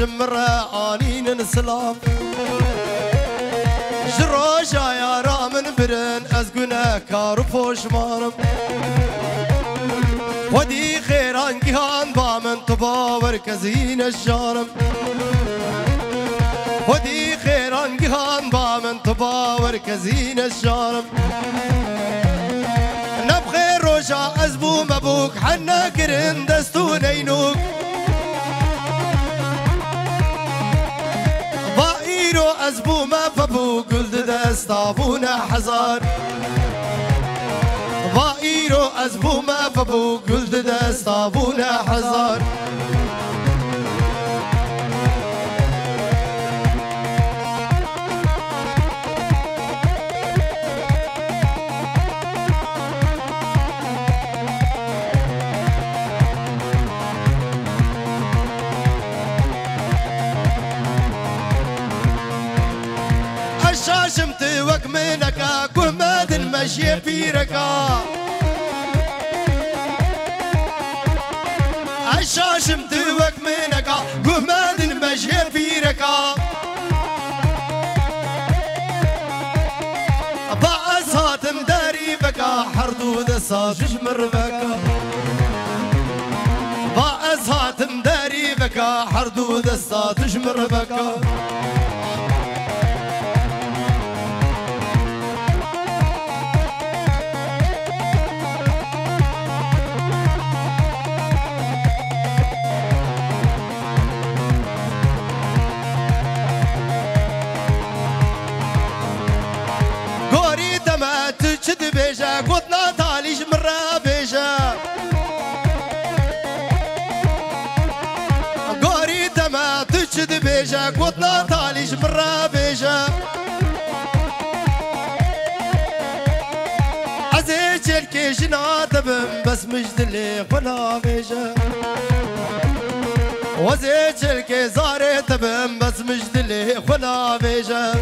شمرة عالين نسلام جروجا يا رامن برن أزقنا كارفوش مارم ودي خيران جهان بامن تباور كزين الشارم ودي خيران جهان بامن تباور كزين الشارم نبخي روجا أزبو مبوك حنا كرن دستو نينوك أزبو ما فبو قلد دستابونا حزار ضائرو أزبو ما فبو قلد دستابونا حزار شمت وقمنك كماد المشي في ركا شمت وقمنك كماد المشي في ركا بعصات مداري بكا حردود الصاجش مربكا بعصات مداري بكا حردود الصاجش مربكا شد بيجا قطنا تاليش مرة بيجا قوري دما تشد بيجا قطنا تاليش مرة بيجا عزيز الكيش ناتبم بس مجدلي قنا بيجا وزيز الكي زاري تبم بس مجدلي قنا بيجا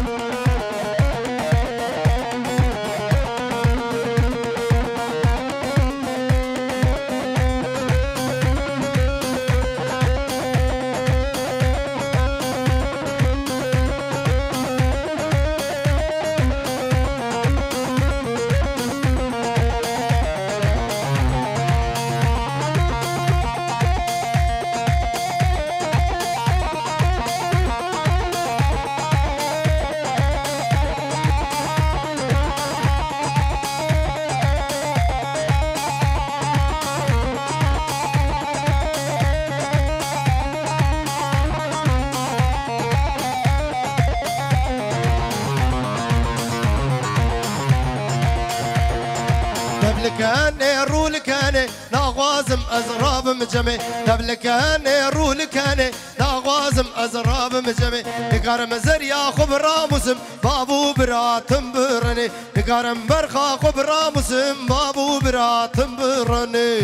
كاني رولك أنا نغازم أزراب مجمي قبل كاني رولك أنا نغازم أزراب مجمي بكرم زريا خبرا مسم بابو براتم برني بكرم برخا خبرا مسم بابو براتم برني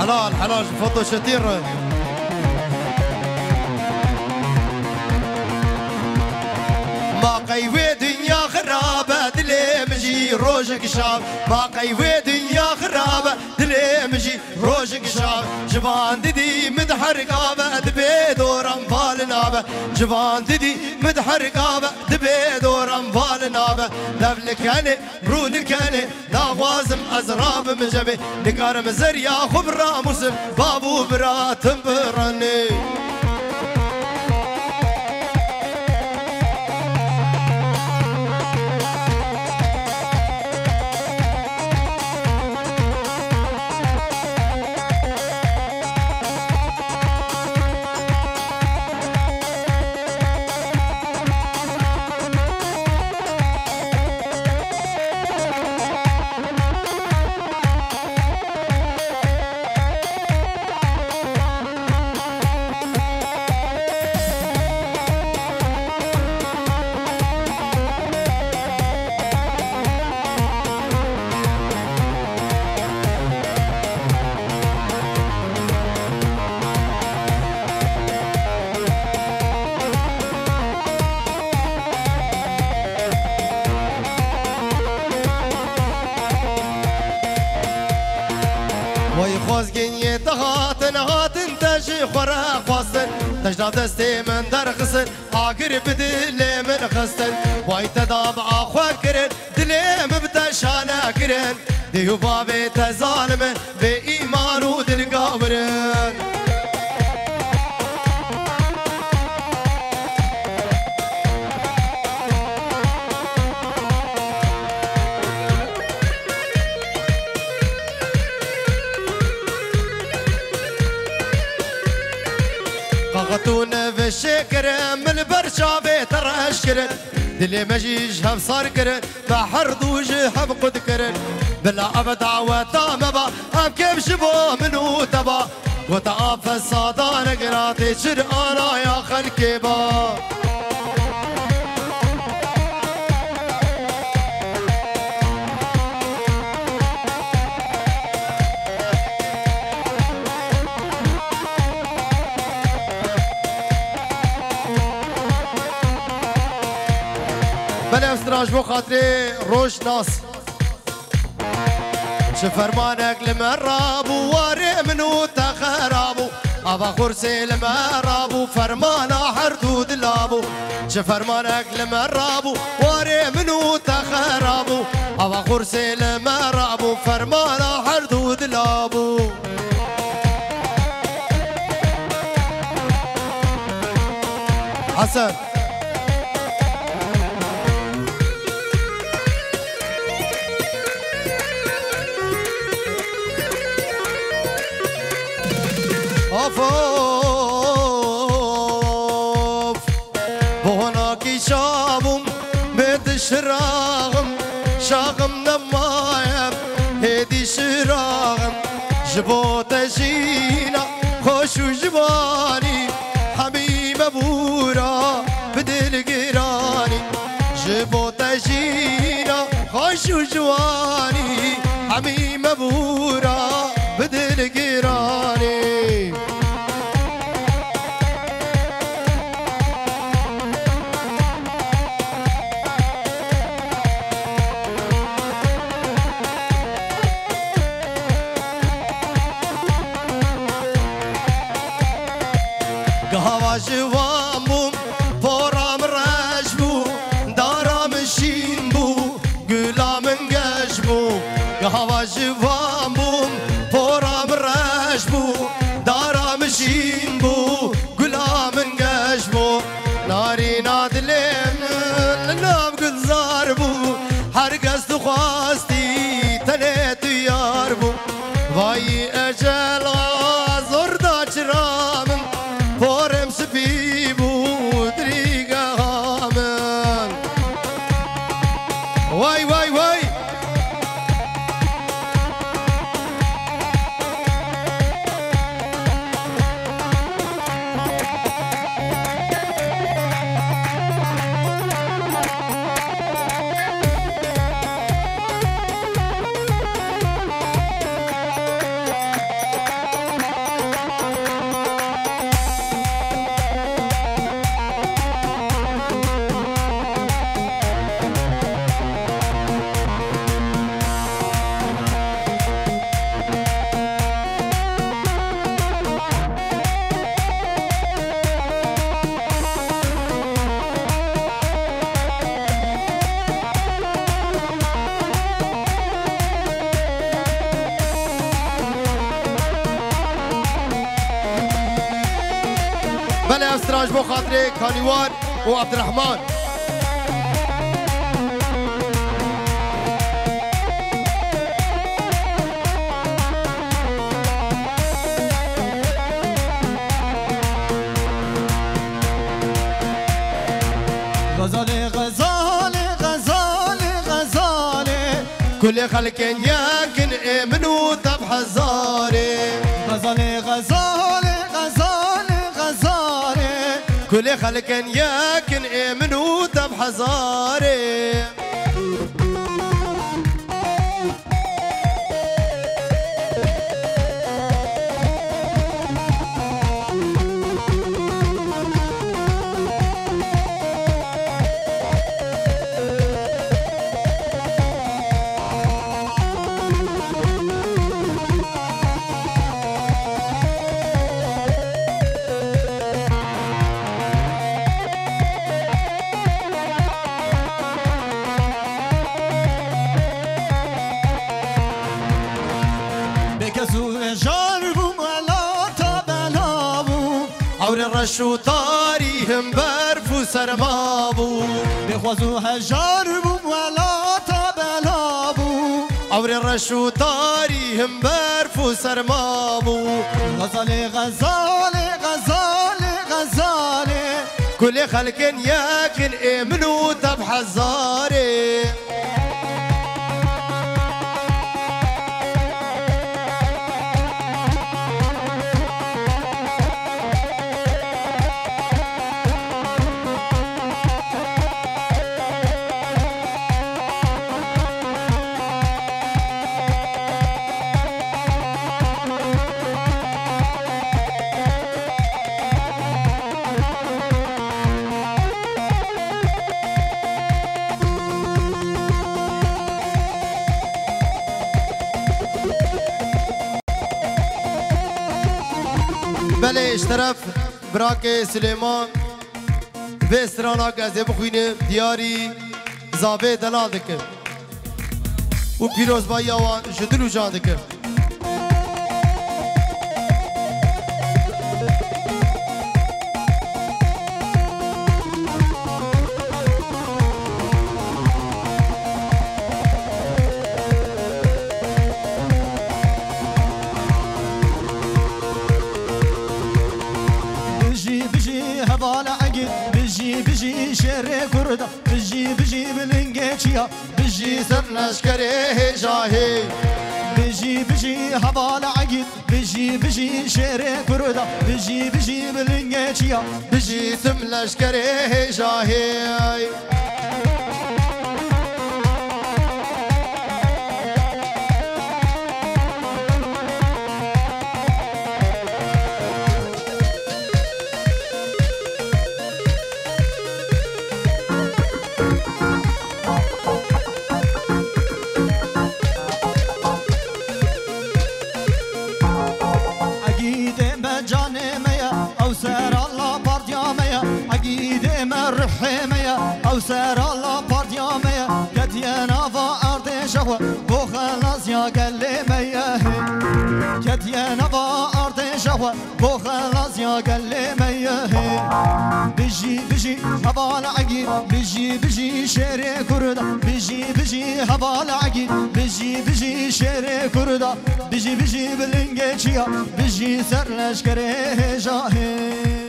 حلال حلال فضو شتير باقي وي دنيا خرابة دلي مجي روجك شاب باقي وي دنيا خرابة دلي مجي روجك شاب جبان ددي متحرقة دبي دور انفال نابة جبان ددي متحرقة دبي دور انفال نابة دبلك أنا برودك أنا ناغازم أزراب مجبي نكارم زريا خبرا مسلم بابو براتم برني خوازگین یه تهاتن هاتن تجی خورا خواستن تجنا دستی من در خسن آگر بدل من خستن وای تداب آخوان کرن دلم بتشانه کرن دیو بابه تزالم به ایمان و دلگاورن خاتون في الشكر من البرشا بيت الرشكر دلي مجيش هم صار كرن بحر دوج هم قد كرن بلا أبدا وتامبا هم كيف شبو منو تبا وتعاف الصدان قراتي شرقانا يا خلقي با راج بو خاطري روش ناس شفرمانك لمرابو واري منو تخرابو ابا خرسي لمرابو فرمانا حردو دلابو شفرمانك لمرابو واري منو تخرابو ابا خرسي لمرابو فرمانا حردو دلابو حسن فوف بهناكي شابم بيت شراغم شاغم نمايم هدي شراغم جبو تجينا خوش جباني حبيب بورا بدل قراني جبو تجينا خوش جواني حبيب بورا بدل قراني جوامم پرام رج بو دارم شین بو گلام گش بو گهوا جوامم پرام رج بو دارم شین بو گلام گش بو ناری نادلم نام گذار بو هر کس تو خواستی تنه تو یار بو وای اجل آزار داشتم فورم سبيبو دريقا هامن واي واي واي راج بو خاطري كانيوان وعبد الرحمن غزالي غزالي غزالي غزالي كل خلق ياكن امنو طب حزاري غزالي غزالي كل خلق ياكن امنو تب حزاري هور رشو تاری هم برف و سر بابو بخوازو هجار بوم ولا تبلا بو هور رشو تاری هم برف و سر بابو غزال غزال غزال غزال كل خلق ياكن امنو طب حزاري بله اشترف براک سلیمان به سرانا گزه بخوینه دیاری زابه دلال دکم و پیروز با یوان جدلو جان دکم بجي سرنشكري جاهي بجي بجي هبال عقيد بجي بجي شيري كردا بجي بجي بلنجيا بجي سملشكري جاهي سر الله برديامي كدينا فأرض شهوة بخلاص يا قلبي كدينا فأرض شهوة بخلاص يا قلبي بجي بجي هبال عقيد بجي بجي شيري كردا بجي بجي هبال عقيد بجي بجي شيري كردا بجي بجي بلنجيا بجي سر لشكري جاهي